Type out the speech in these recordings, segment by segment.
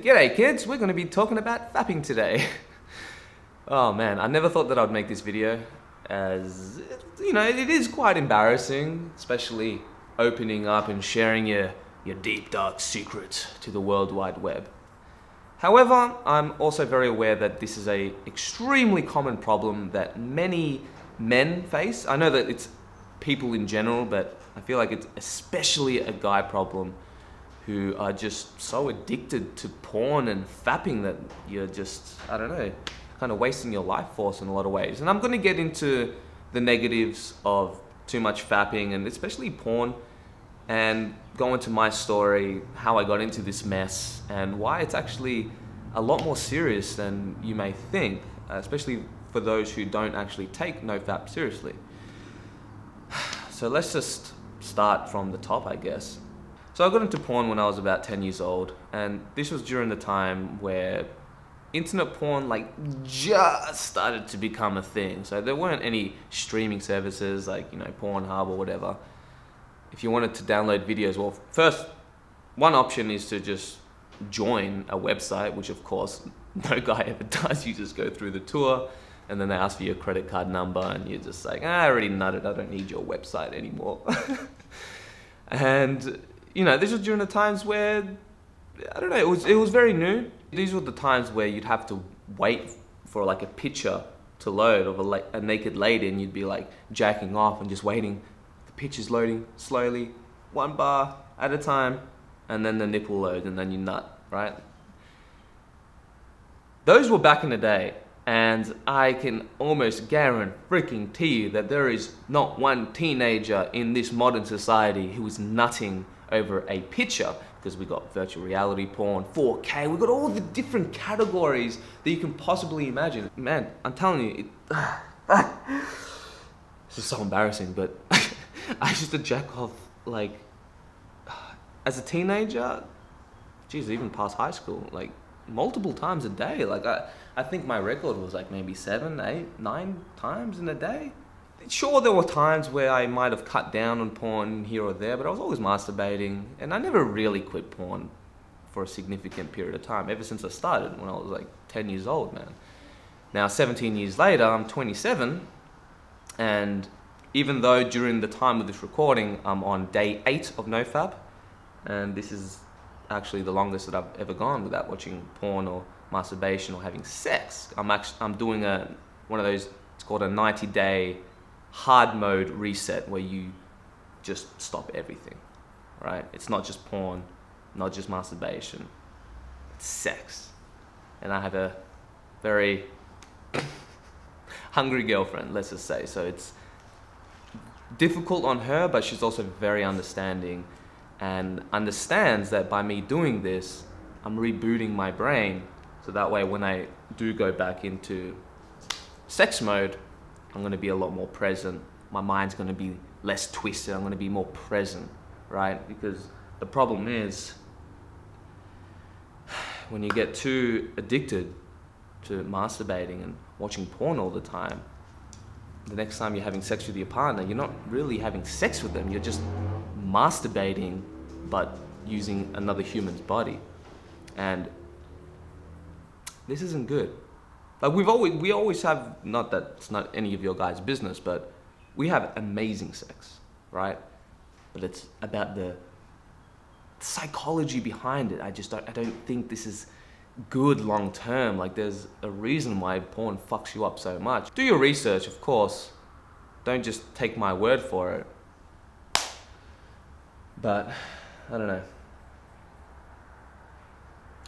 G'day kids, we're going to be talking about fapping today. Oh man, I never thought that I'd make this video, as you know, it is quite embarrassing, especially opening up and sharing your deep dark secret to the World Wide Web. However, I'm also very aware that this is an extremely common problem that many men face. I know that it's people in general, but I feel like it's especially a guy problem, who are just so addicted to porn and fapping that you're just, I don't know, kind of wasting your life force in a lot of ways. And I'm going to get into the negatives of too much fapping and especially porn, and go into my story, how I got into this mess, and why it's actually a lot more serious than you may think, especially for those who don't actually take NoFap seriously. So let's just start from the top, I guess. So I got into porn when I was about 10 years old, and this was during the time where internet porn like just started to become a thing. So there weren't any streaming services like, you know, Pornhub or whatever. If you wanted to download videos, well, first, one option is to just join a website, which of course no guy ever does. You just go through the tour and then they ask for your credit card number and you're just like, I already nutted, I don't need your website anymore. And you know, this was during the times where, I don't know, it was very new. These were the times where you'd have to wait for like a picture to load of a naked lady, and you'd be like jacking off and just waiting. The picture's loading slowly, one bar at a time, and then the nipple loads and then you nut, right? Those were back in the day, and I can almost guarantee you that there is not one teenager in this modern society who is nutting over a picture, because we got virtual reality porn, 4K, we got all the different categories that you can possibly imagine. Man, I'm telling you, this is so embarrassing, but I used to jack off like as a teenager, geez, even past high school, like multiple times a day. Like I think my record was like maybe 7, 8, 9 times in a day. Sure, there were times where I might have cut down on porn here or there, but I was always masturbating, and I never really quit porn for a significant period of time, ever since I started when I was like 10 years old, man. Now, 17 years later, I'm 27, and even though during the time of this recording, I'm on day 8 of NoFap, and this is actually the longest that I've ever gone without watching porn or masturbation or having sex. I'm doing one of those, it's called a 90-day hard mode reset, where you just stop everything, right? It's not just porn, not just masturbation, it's sex. And I have a very hungry girlfriend, let's just say, so it's difficult on her, but she's also very understanding and understands that by me doing this, I'm rebooting my brain, so that way when I do go back into sex mode, I'm going to be a lot more present. My mind's going to be less twisted. I'm going to be more present, right? Because the problem is, when you get too addicted to masturbating and watching porn all the time, the next time you're having sex with your partner, you're not really having sex with them. You're just masturbating, but using another human's body. And this isn't good. Like we always have, not that it's not any of your guys' business, but we have amazing sex, right? But it's about the psychology behind it. I don't think this is good long term. Like there's a reason why porn fucks you up so much. Do your research, of course. Don't just take my word for it. But I don't know.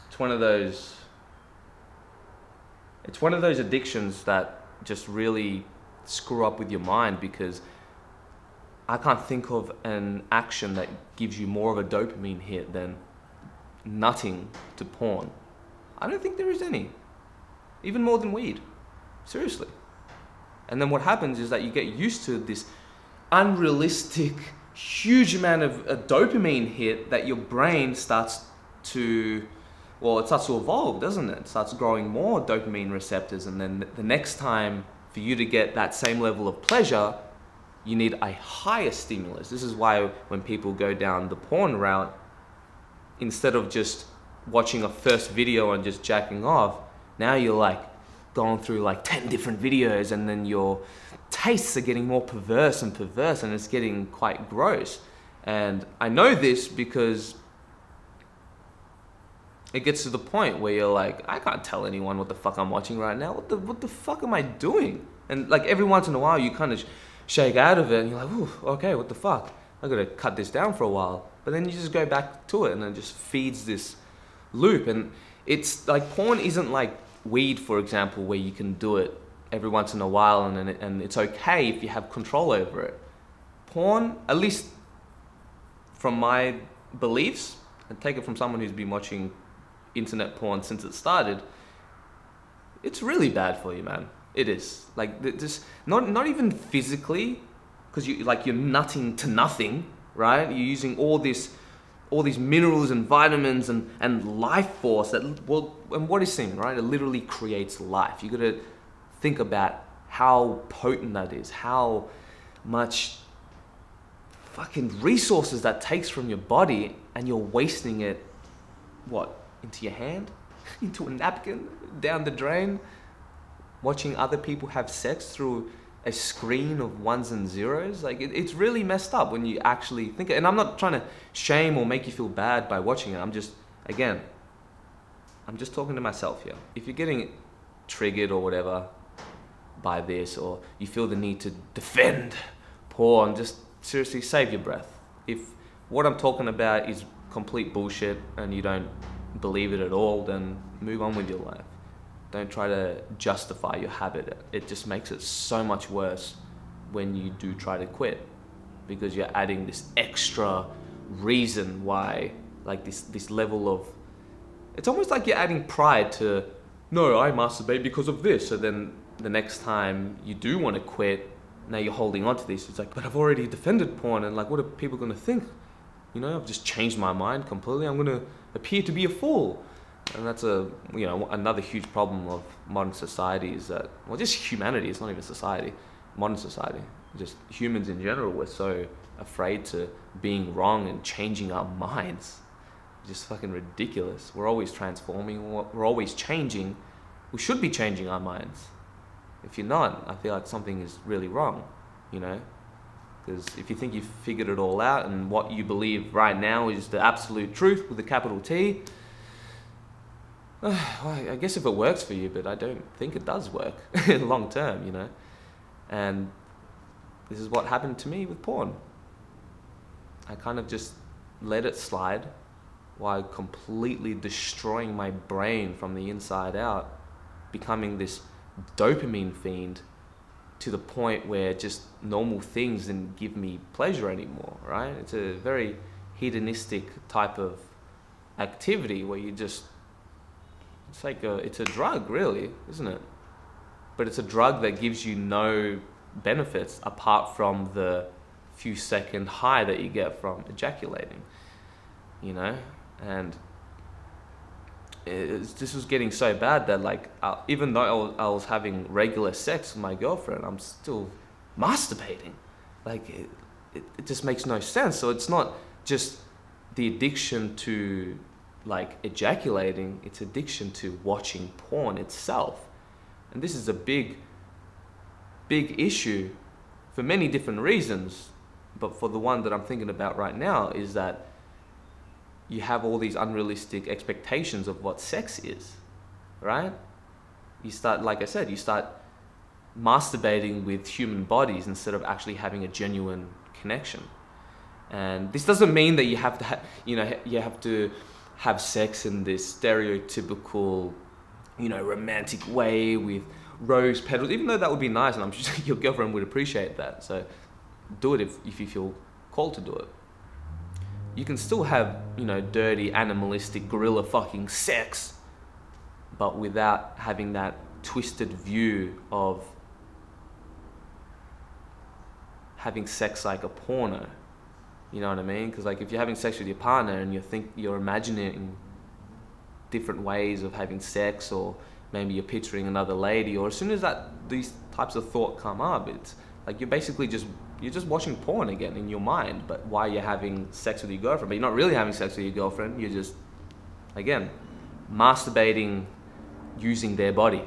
It's one of those addictions that just really screw up with your mind, because I can't think of an action that gives you more of a dopamine hit than nutting to porn. I don't think there is any, even more than weed, seriously. And then what happens is that you get used to this unrealistic, huge amount of a dopamine hit that your brain starts to, well, it starts to evolve, doesn't it? It starts growing more dopamine receptors, and then the next time for you to get that same level of pleasure, you need a higher stimulus. This is why when people go down the porn route, instead of just watching a first video and just jacking off, now you're like going through like 10 different videos, and then your tastes are getting more perverse and it's getting quite gross. And I know this because it gets to the point where you're like, I can't tell anyone what the fuck I'm watching right now. What the fuck am I doing? And like every once in a while you kind of shake out of it and you're like, ooh, okay, what the fuck? I gotta cut this down for a while. But then you just go back to it and it just feeds this loop. And it's like, porn isn't like weed, for example, where you can do it every once in a while and it's okay if you have control over it. Porn, at least from my beliefs, and take it from someone who's been watching internet porn since it started, it's really bad for you, man. It is. Like, just not even physically, because you like, you're nutting to nothing, right? You're using all these minerals and vitamins and life force that, well, and what is seen, right? It literally creates life. You got to think about how potent that is, how much fucking resources that takes from your body, and you're wasting it, what, into your hand, into a napkin, down the drain, watching other people have sex through a screen of ones and zeros. Like, it's really messed up when you actually think it. And I'm not trying to shame or make you feel bad by watching it. I'm just, again, I'm just talking to myself here. If you're getting triggered or whatever by this, or you feel the need to defend porn, just seriously save your breath. If what I'm talking about is complete bullshit and you don't believe it at all, then move on with your life. Don't try to justify your habit. It just makes it so much worse when you do try to quit, because you're adding this extra reason why, like this level of, it's almost like you're adding pride to, no, I masturbate because of this. So then the next time you do want to quit, now you're holding on to this. It's like, but I've already defended porn, and like, what are people going to think? You know, I've just changed my mind completely. I'm going to appear to be a fool. And that's a, you know, another huge problem of modern society is that, well, just humanity, it's not even society, modern society, just humans in general, we're so afraid to being wrong and changing our minds. Just fucking ridiculous. We're always transforming, we're always changing. We should be changing our minds. If you're not, I feel like something is really wrong, you know? Because if you think you've figured it all out and what you believe right now is the absolute truth with a capital T, I guess if it works for you, but I don't think it does work long term, you know? And this is what happened to me with porn. I kind of just let it slide while completely destroying my brain from the inside out, becoming this dopamine fiend to the point where just normal things didn't give me pleasure anymore, right? It's a very hedonistic type of activity where you just, it's like a, it's a drug really, isn't it? But it's a drug that gives you no benefits apart from the few second high that you get from ejaculating, you know? And this was getting so bad that like, even though I was having regular sex with my girlfriend, I'm still masturbating. Like, it just makes no sense. So it's not just the addiction to like ejaculating, it's addiction to watching porn itself. And this is a big, big issue for many different reasons. But for the one that I'm thinking about right now is that you have all these unrealistic expectations of what sex is, right? You start, like I said, you start masturbating with human bodies instead of actually having a genuine connection. And this doesn't mean that you have to, have sex in this stereotypical, you know, romantic way with rose petals, even though that would be nice, and I'm sure your girlfriend would appreciate that. So do it if you feel called to do it. You can still have, you know, dirty, animalistic, gorilla fucking sex, but without having that twisted view of having sex like a porno. You know what I mean? Because like if you're having sex with your partner and you're imagining different ways of having sex, or maybe you're picturing another lady, or as soon as that these types of thought come up, it's like you're basically just watching porn again in your mind, but while you're having sex with your girlfriend, but you're not really having sex with your girlfriend, you're just Again, masturbating using their body.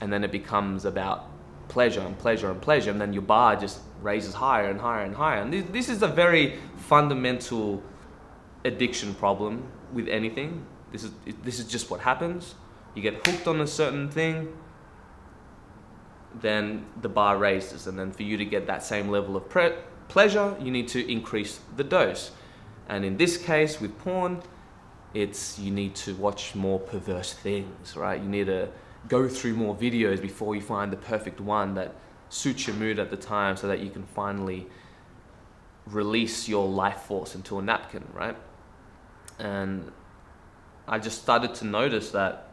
And then it becomes about pleasure and pleasure and pleasure, and then your bar just raises higher and higher and higher. And this is a very fundamental addiction problem with anything. This is just what happens. You get hooked on a certain thing, then the bar raises, and then for you to get that same level of pleasure, you need to increase the dose. And in this case, with porn, it's you need to watch more perverse things, right? You need to go through more videos before you find the perfect one that suits your mood at the time, so that you can finally release your life force into a napkin, right? And I just started to notice that,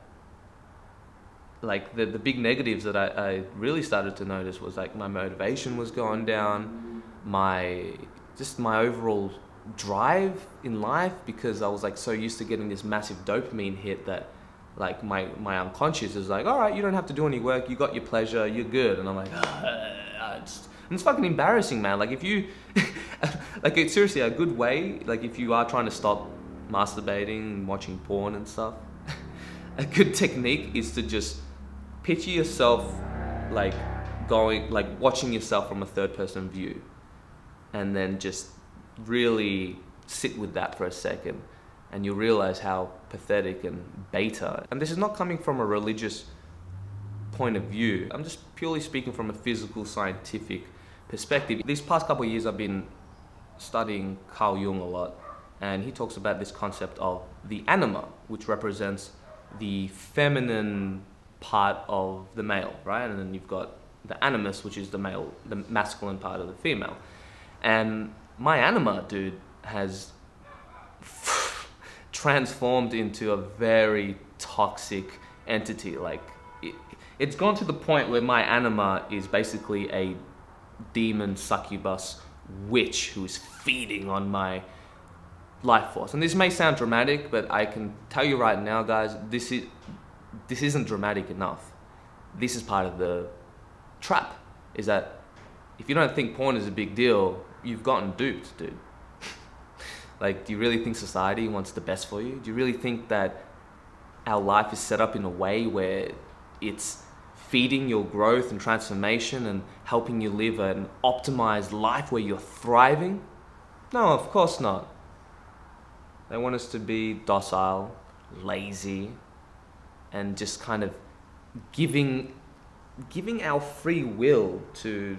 like, the big negatives that I really started to notice was, like, my motivation was going down, my overall drive in life, because I was, like, so used to getting this massive dopamine hit that, like, my unconscious is like, all right, you don't have to do any work, you got your pleasure, you're good. And I'm like, and it's fucking embarrassing, man. Like, if you like, it's seriously a good way, like, if you are trying to stop masturbating and watching porn and stuff, a good technique is to just picture yourself, like, going, like, watching yourself from a third person view, and then just really sit with that for a second, and you'll realize how pathetic and beta. And this is not coming from a religious point of view. I'm just purely speaking from a physical, scientific perspective. These past couple of years, I've been studying Carl Jung a lot, and he talks about this concept of the anima, which represents the feminine part of the male, right? And then you've got the animus, which is the male, the masculine part of the female. And my anima, dude, has transformed into a very toxic entity. Like, it's gone to the point where my anima is basically a demon succubus witch who is feeding on my life force. And this may sound dramatic, but I can tell you right now, guys, this isn't dramatic enough. This is part of the trap, is that if you don't think porn is a big deal, you've gotten duped, dude. Like, do you really think society wants the best for you? Do you really think that our life is set up in a way where it's feeding your growth and transformation and helping you live an optimized life where you're thriving? No, of course not. They want us to be docile, lazy, and just kind of giving our free will to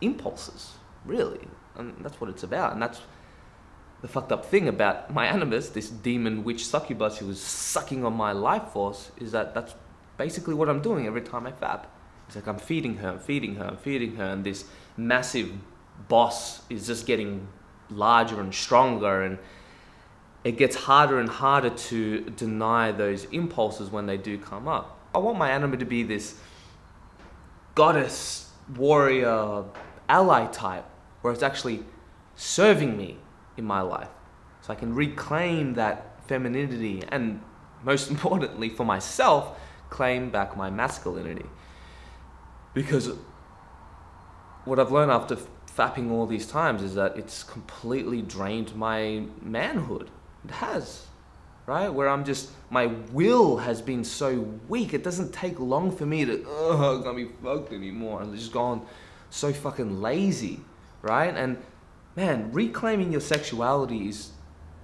impulses, really. And that's what it's about. And that's the fucked up thing about my animus, this demon witch succubus who was sucking on my life force, is that that's basically what I'm doing every time I fap. It's like I'm feeding her, I'm feeding her, I'm feeding her, and this massive boss is just getting larger and stronger, and it gets harder and harder to deny those impulses when they do come up. I want my anima to be this goddess, warrior, ally type, where it's actually serving me in my life. So I can reclaim that femininity, and most importantly for myself, claim back my masculinity. Because what I've learned after fapping all these times is that it's completely drained my manhood. It has, right? Where I'm just, my will has been so weak, it doesn't take long for me to, I can't be fucked anymore. I'm just gone so fucking lazy, right? And man, reclaiming your sexuality is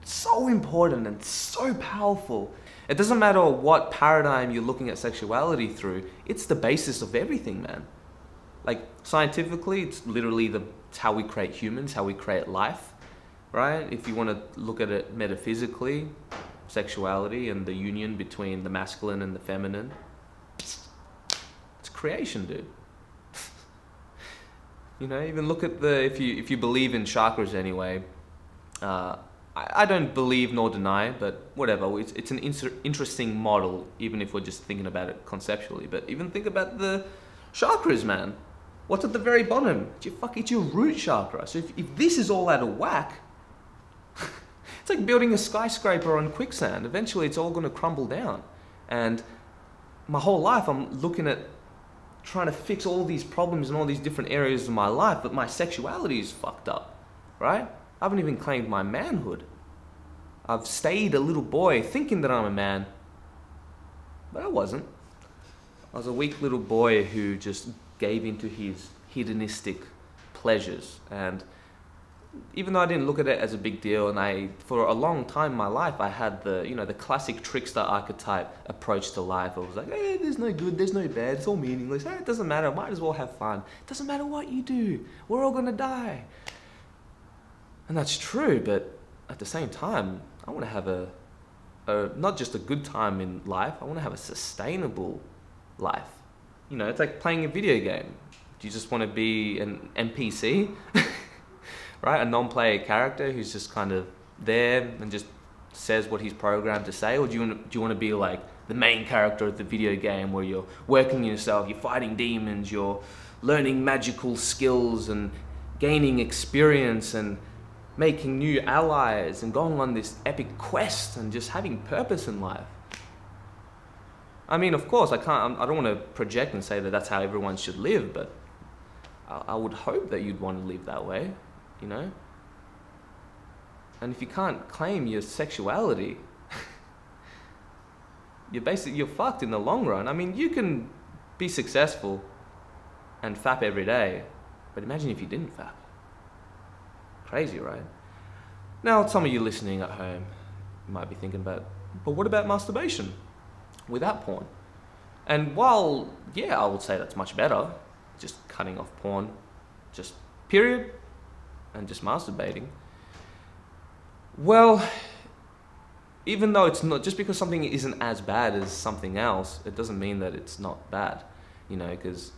so important and so powerful. It doesn't matter what paradigm you're looking at sexuality through, it's the basis of everything, man. Like, scientifically, it's literally it's how we create humans, how we create life, right? If you want to look at it metaphysically, sexuality and the union between the masculine and the feminine, it's creation, dude. You know, even look at if you believe in chakras anyway, I don't believe nor deny, but whatever, it's an interesting model, even if we're just thinking about it conceptually. But even think about the chakras, man. What's at the very bottom? It's your root chakra. So if this is all out of whack, it's like building a skyscraper on quicksand. Eventually it's all going to crumble down. And my whole life I'm looking at trying to fix all these problems in all these different areas of my life, but my sexuality is fucked up, right? I haven't even claimed my manhood. I've stayed a little boy thinking that I'm a man, but I wasn't. I was a weak little boy who just gave into his hedonistic pleasures, and even though I didn't look at it as a big deal, and for a long time in my life, I had the, you know, the classic trickster archetype approach to life. I was like, eh, there's no good, there's no bad, it's all meaningless. Eh, it doesn't matter, I might as well have fun. It doesn't matter what you do, we're all gonna die. And that's true, but at the same time, I wanna have a not just a good time in life, I wanna have a sustainable life. You know, it's like playing a video game. Do you just wanna be an NPC? Right? A non-player character who's just kind of there and just says what he's programmed to say? Or do you want to be like the main character of the video game where you're working yourself, you're fighting demons, you're learning magical skills and gaining experience and making new allies and going on this epic quest and just having purpose in life? I mean, of course, I don't want to project and say that that's how everyone should live, but I would hope that you'd want to live that way. You know? And if you can't claim your sexuality, you're fucked in the long run. I mean, you can be successful and fap every day, but imagine if you didn't fap. Crazy, right? Now, some of you listening at home might be thinking about, but what about masturbation without porn? And while, yeah, I would say that's much better, just cutting off porn, just period, and just masturbating. Well, even though it's not, just because something isn't as bad as something else, it doesn't mean that it's not bad, you know, because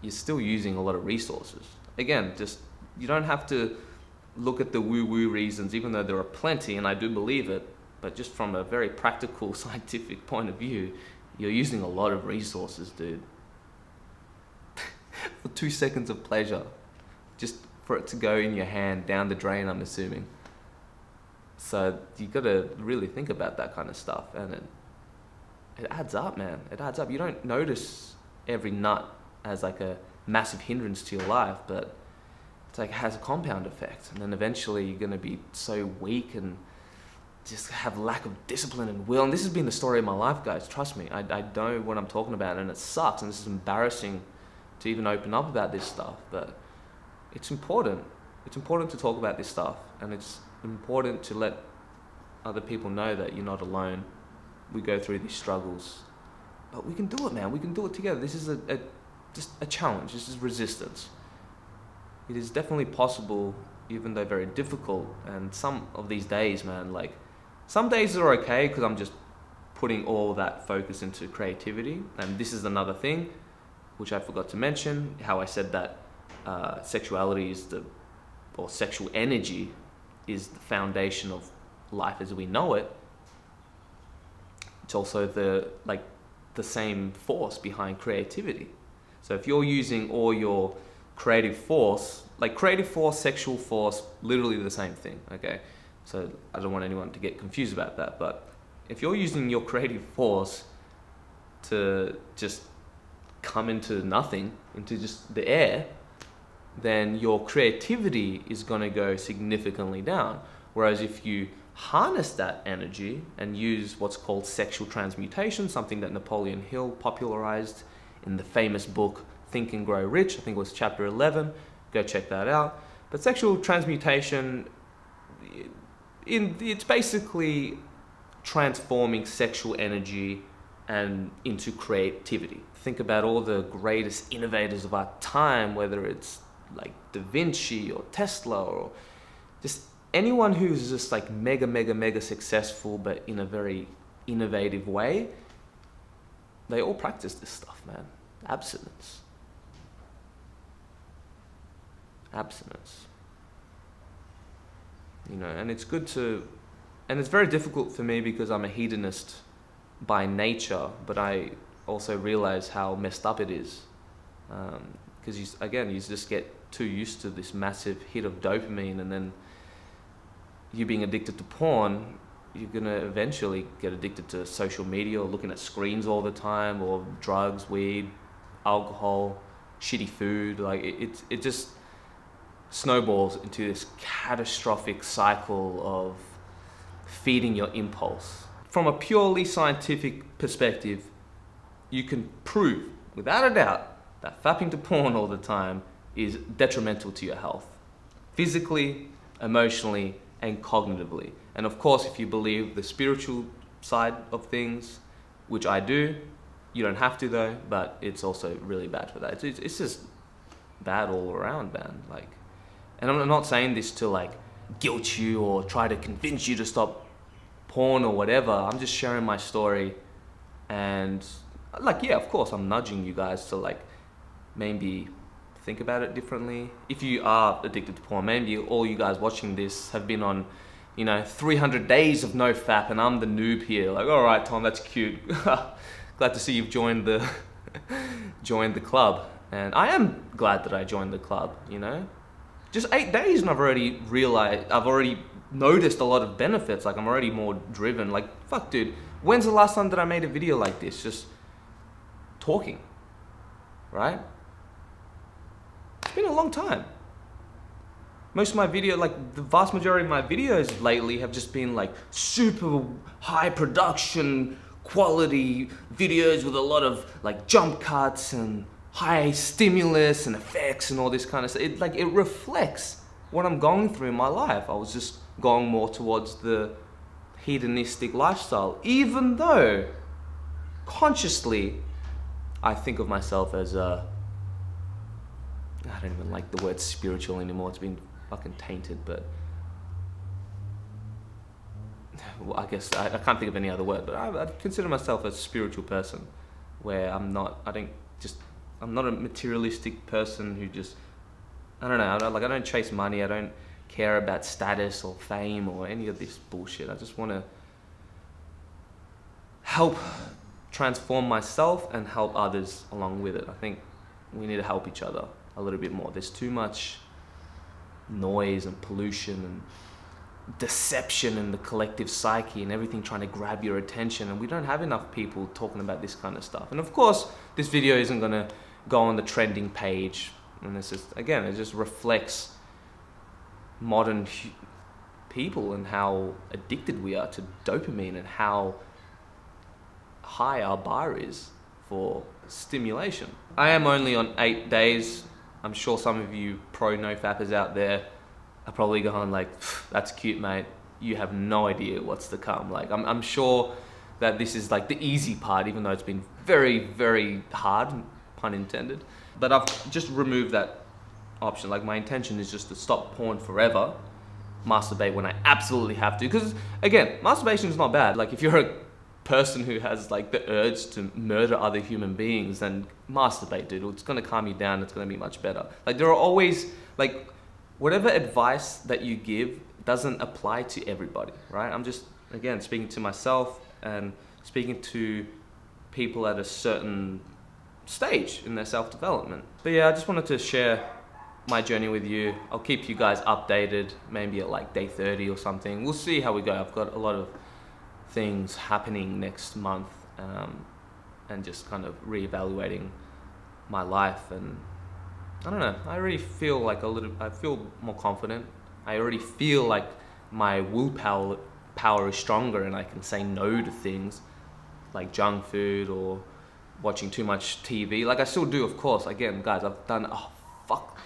you're still using a lot of resources. Again, just, you don't have to look at the woo-woo reasons, even though there are plenty, and I do believe it, but just from a very practical, scientific point of view, you're using a lot of resources, dude. For 2 seconds of pleasure. Just for it to go in your hand, down the drain, I'm assuming. So you gotta really think about that kind of stuff, and it adds up, man. It adds up. You don't notice every nut as like a massive hindrance to your life, but it's like it has a compound effect, and then eventually you're gonna be so weak and just have lack of discipline and will. And this has been the story of my life, guys, trust me. I know what I'm talking about, and it sucks, and this is embarrassing to even open up about this stuff, but it's important. It's important to talk about this stuff, and it's important to let other people know that you're not alone. We go through these struggles, but we can do it, man. We can do it together. This is just a challenge. This is resistance. It is definitely possible, even though very difficult. And some of these days, man, like some days are okay because I'm just putting all that focus into creativity. And this is another thing, which I forgot to mention, how I said that sexuality is or sexual energy is the foundation of life as we know it. It's also the same force behind creativity. So if you're using all your creative force, like creative force, sexual force, literally the same thing, okay? So I don't want anyone to get confused about that, but if you're using your creative force to just come into nothing, into just the air, then your creativity is going to go significantly down. Whereas if you harness that energy and use what's called sexual transmutation, something that Napoleon Hill popularized in the famous book Think and Grow Rich, I think it was chapter 11, go check that out. But sexual transmutation, it's basically transforming sexual energy and into creativity. Think about all the greatest innovators of our time, whether it's like Da Vinci or Tesla or just anyone who's just like mega successful but in a very innovative way. They all practice this stuff, man. Abstinence, you know. And it's good to, and it's very difficult for me because I'm a hedonist by nature, but I also realize how messed up it is, because you just get too used to this massive hit of dopamine, and then you being addicted to porn, you're gonna eventually get addicted to social media or looking at screens all the time, or drugs, weed, alcohol, shitty food. Like it just snowballs into this catastrophic cycle of feeding your impulse. From a purely scientific perspective, you can prove without a doubt that fapping to porn all the time is detrimental to your health, physically, emotionally, and cognitively. And of course, if you believe the spiritual side of things, which I do, you don't have to though, but it's also really bad for that. It's just bad all around, man. Like, and I'm not saying this to like guilt you or try to convince you to stop porn or whatever. I'm just sharing my story, and like, yeah, of course I'm nudging you guys to like maybe think about it differently. If you are addicted to porn, maybe all you guys watching this have been on, you know, 300 days of NoFap, and I'm the noob here. Like, all right, Tom, that's cute. Glad to see you've joined the joined the club. And I am glad that I joined the club, you know. Just 8 days and I've already realized, I've already noticed a lot of benefits. Like, I'm already more driven. Like, fuck, dude, when's the last time that I made a video like this? Just talking, right? It's been a long time. Most of my video, like the vast majority of my videos lately have just been like super high production quality videos with a lot of like jump cuts and high stimulus and effects and all this kind of stuff. It, like, it reflects what I'm going through in my life. I was just going more towards the hedonistic lifestyle, even though consciously I think of myself as a, I don't even like the word spiritual anymore. It's been fucking tainted, but well, I guess I can't think of any other word, but I consider myself a spiritual person where I'm not a materialistic person who just, I don't know, I don't chase money. I don't care about status or fame or any of this bullshit. I just want to help transform myself and help others along with it. I think we need to help each other a little bit more. There's too much noise and pollution and deception in the collective psyche and everything trying to grab your attention, and we don't have enough people talking about this kind of stuff. And of course this video isn't gonna go on the trending page, and this is, again, it just reflects modern people and how addicted we are to dopamine and how high our bar is for stimulation. I am only on 8 days. I'm sure some of you pro NoFappers out there are probably going like, that's cute, mate. You have no idea what's to come. Like, I'm sure that this is like the easy part, even though it's been very, very hard, pun intended. But I've just removed that option. Like, my intention is just to stop porn forever, masturbate when I absolutely have to. Because again, masturbation is not bad. Like, if you're a person who has like the urge to murder other human beings, then masturbate, dude. It's gonna calm you down. It's gonna be much better. Like, there are always, like, whatever advice that you give doesn't apply to everybody, right? I'm just, again, speaking to myself and speaking to people at a certain stage in their self-development. But yeah, I just wanted to share my journey with you. I'll keep you guys updated, maybe at like day 30 or something. We'll see how we go. I've got a lot of things happening next month, and just kind of reevaluating my life, and I don't know, I already feel like I feel more confident. I already feel like my willpower is stronger, and I can say no to things like junk food or watching too much TV. Like, I still do, of course. Again, guys, I've done, oh fuck,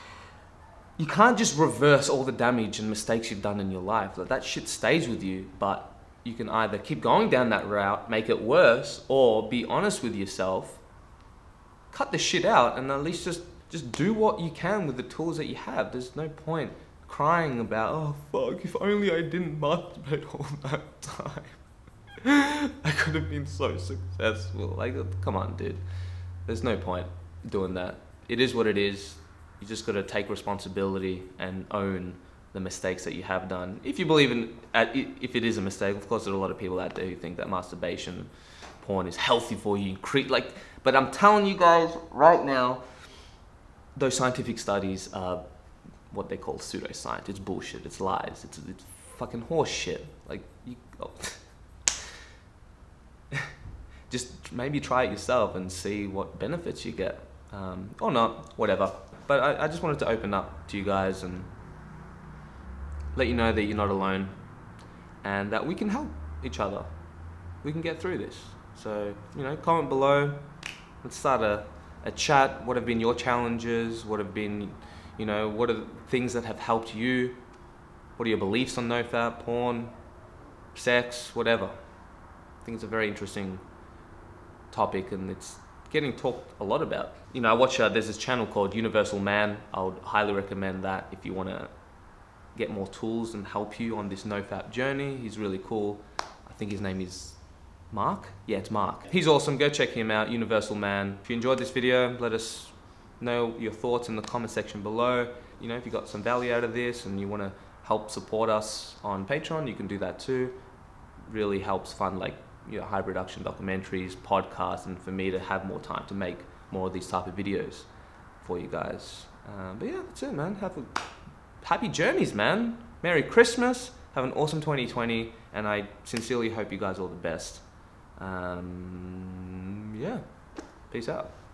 you can't just reverse all the damage and mistakes you've done in your life. Like, that shit stays with you, but you can either keep going down that route, make it worse, or be honest with yourself, cut the shit out, and at least just do what you can with the tools that you have. There's no point crying about, oh fuck, if only I didn't masturbate all that time, I could have been so successful. Like, come on, dude. There's no point doing that. It is what it is. You just gotta take responsibility and own the mistakes that you have done. If you believe in, if it is a mistake, of course there are a lot of people out there who think that masturbation, porn is healthy for you, like, but I'm telling you guys right now, those scientific studies are what they call pseudoscience. It's bullshit, it's lies, it's fucking horse shit. Like, you, oh. Just maybe try it yourself and see what benefits you get, or not, whatever. But I just wanted to open up to you guys and let you know that you're not alone, and that we can help each other. We can get through this. So, you know, comment below. Let's start a chat. What have been your challenges? What have been, you know, what are the things that have helped you? What are your beliefs on NoFap, porn, sex, whatever? I think it's a very interesting topic, and it's getting talked a lot about. You know, I watch, there's this channel called Universal Man. I would highly recommend that if you want to get more tools and help you on this NoFap journey. He's really cool. I think his name is Mark? Yeah, it's Mark. He's awesome. Go check him out, Universal Man. If you enjoyed this video, let us know your thoughts in the comment section below. You know, if you got some value out of this and you want to help support us on Patreon, you can do that too. Really helps fund, like, you know, high production documentaries, podcasts, and for me to have more time to make more of these type of videos for you guys. But yeah, that's it, man. Have a happy journeys, man. Merry Christmas. Have an awesome 2020, and I sincerely hope you guys all the best. Yeah, peace out.